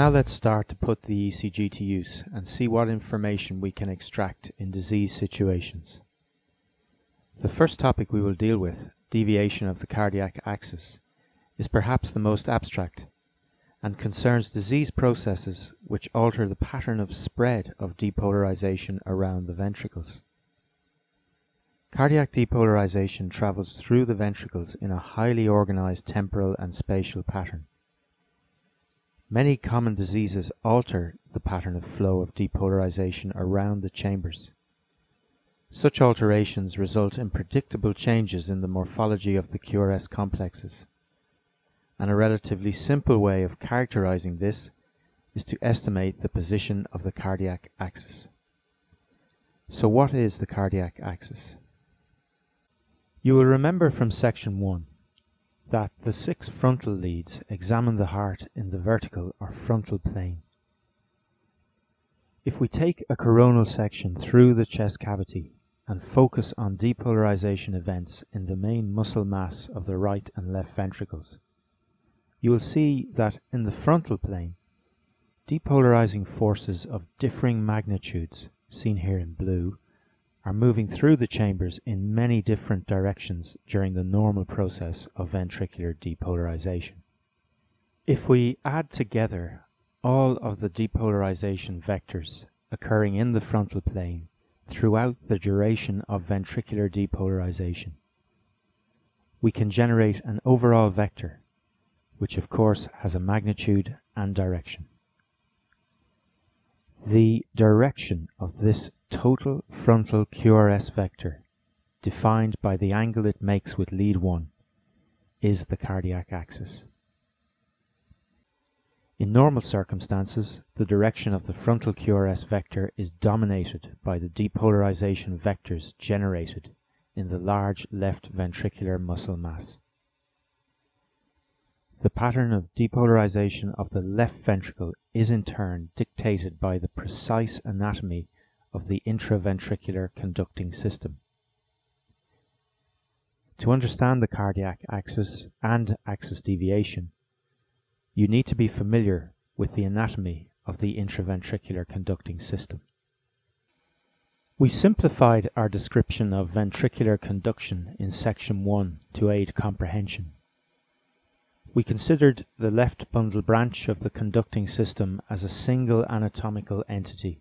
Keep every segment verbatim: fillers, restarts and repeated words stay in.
Now let's start to put the E C G to use and see what information we can extract in disease situations. The first topic we will deal with, deviation of the cardiac axis, is perhaps the most abstract and concerns disease processes which alter the pattern of spread of depolarization around the ventricles. Cardiac depolarization travels through the ventricles in a highly organized temporal and spatial pattern. Many common diseases alter the pattern of flow of depolarization around the chambers. Such alterations result in predictable changes in the morphology of the Q R S complexes. And a relatively simple way of characterizing this is to estimate the position of the cardiac axis. So what is the cardiac axis? You will remember from section one that the six frontal leads examine the heart in the vertical or frontal plane. If we take a coronal section through the chest cavity and focus on depolarization events in the main muscle mass of the right and left ventricles, you will see that in the frontal plane, depolarizing forces of differing magnitudes, seen here in blue, are moving through the chambers in many different directions during the normal process of ventricular depolarization. If we add together all of the depolarization vectors occurring in the frontal plane throughout the duration of ventricular depolarization, we can generate an overall vector, which of course has a magnitude and direction. The direction of this total frontal Q R S vector, defined by the angle it makes with lead one, is the cardiac axis. In normal circumstances, the direction of the frontal Q R S vector is dominated by the depolarization vectors generated in the large left ventricular muscle mass. The pattern of depolarization of the left ventricle is in turn dictated by the precise anatomy of the intraventricular conducting system. To understand the cardiac axis and axis deviation, you need to be familiar with the anatomy of the intraventricular conducting system. We simplified our description of ventricular conduction in section one to aid comprehension. We considered the left bundle branch of the conducting system as a single anatomical entity.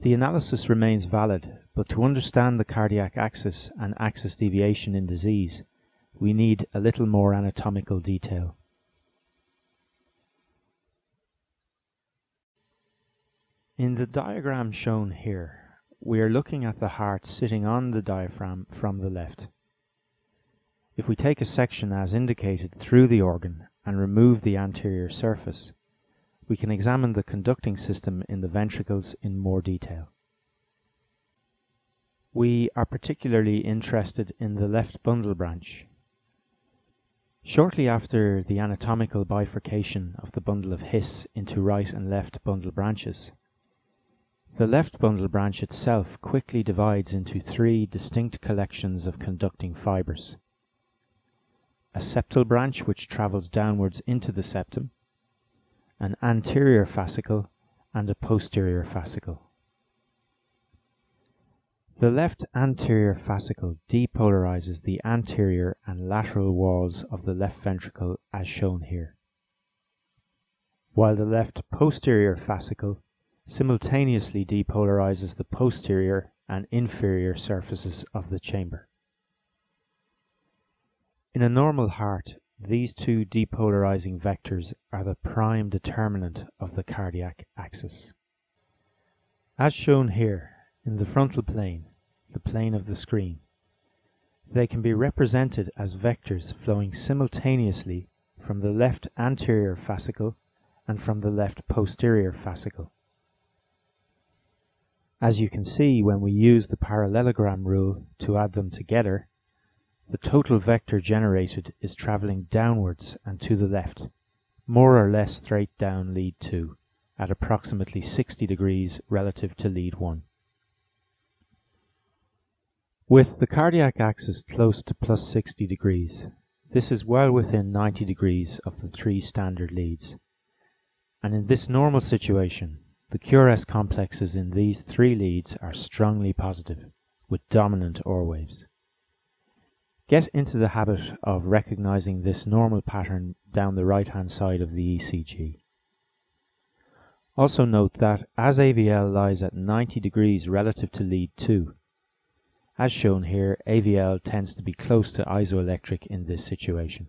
The analysis remains valid, but to understand the cardiac axis and axis deviation in disease, we need a little more anatomical detail. In the diagram shown here, we are looking at the heart sitting on the diaphragm from the left. If we take a section as indicated through the organ and remove the anterior surface, we can examine the conducting system in the ventricles in more detail. We are particularly interested in the left bundle branch. Shortly after the anatomical bifurcation of the bundle of His into right and left bundle branches, the left bundle branch itself quickly divides into three distinct collections of conducting fibers: a septal branch which travels downwards into the septum, an anterior fascicle, and a posterior fascicle. The left anterior fascicle depolarizes the anterior and lateral walls of the left ventricle as shown here, while the left posterior fascicle simultaneously depolarizes the posterior and inferior surfaces of the chamber. In a normal heart, these two depolarizing vectors are the prime determinant of the cardiac axis. As shown here, in the frontal plane, the plane of the screen, they can be represented as vectors flowing simultaneously from the left anterior fascicle and from the left posterior fascicle. As you can see, when we use the parallelogram rule to add them together, the total vector generated is travelling downwards and to the left, more or less straight down lead two, at approximately sixty degrees relative to lead one. With the cardiac axis close to plus sixty degrees, this is well within ninety degrees of the three standard leads, And in this normal situation, the Q R S complexes in these three leads are strongly positive, with dominant O R waves. Get into the habit of recognizing this normal pattern down the right-hand side of the E C G. Also note that as A V L lies at ninety degrees relative to lead two, as shown here, A V L tends to be close to isoelectric in this situation.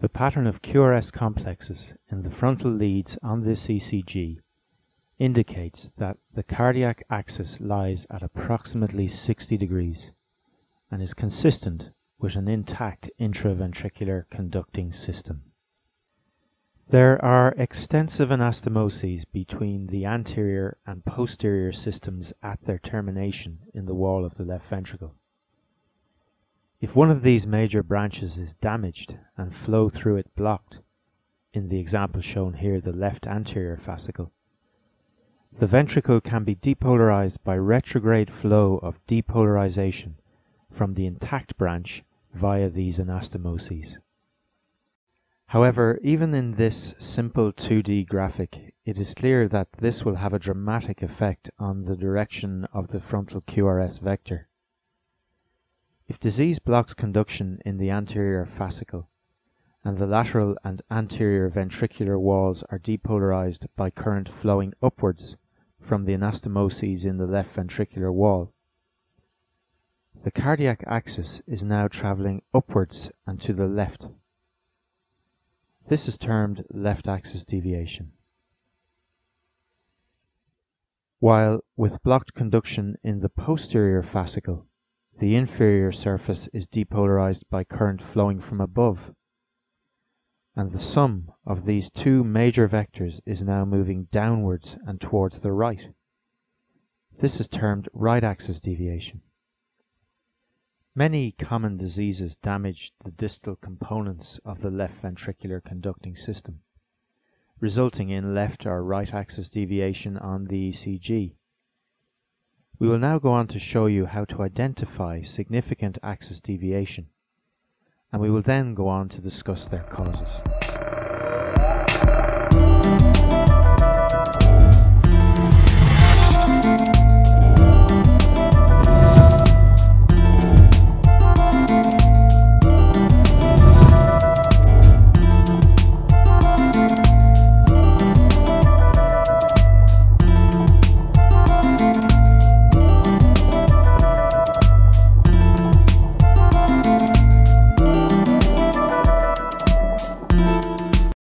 The pattern of Q R S complexes in the frontal leads on this E C G indicates that the cardiac axis lies at approximately sixty degrees and is consistent with an intact intraventricular conducting system. There are extensive anastomoses between the anterior and posterior systems at their termination in the wall of the left ventricle. If one of these major branches is damaged and flow through it blocked, in the example shown here, the left anterior fascicle, the ventricle can be depolarized by retrograde flow of depolarization from the intact branch via these anastomoses. However, even in this simple two D graphic, it is clear that this will have a dramatic effect on the direction of the frontal Q R S vector. If disease blocks conduction in the anterior fascicle, and the lateral and anterior ventricular walls are depolarized by current flowing upwards from the anastomoses in the left ventricular wall, the cardiac axis is now traveling upwards and to the left. This is termed left axis deviation. While with blocked conduction in the posterior fascicle, the inferior surface is depolarized by current flowing from above, and the sum of these two major vectors is now moving downwards and towards the right. This is termed right axis deviation. Many common diseases damage the distal components of the left ventricular conducting system, resulting in left or right axis deviation on the E C G. We will now go on to show you how to identify significant axis deviation, and we will then go on to discuss their causes.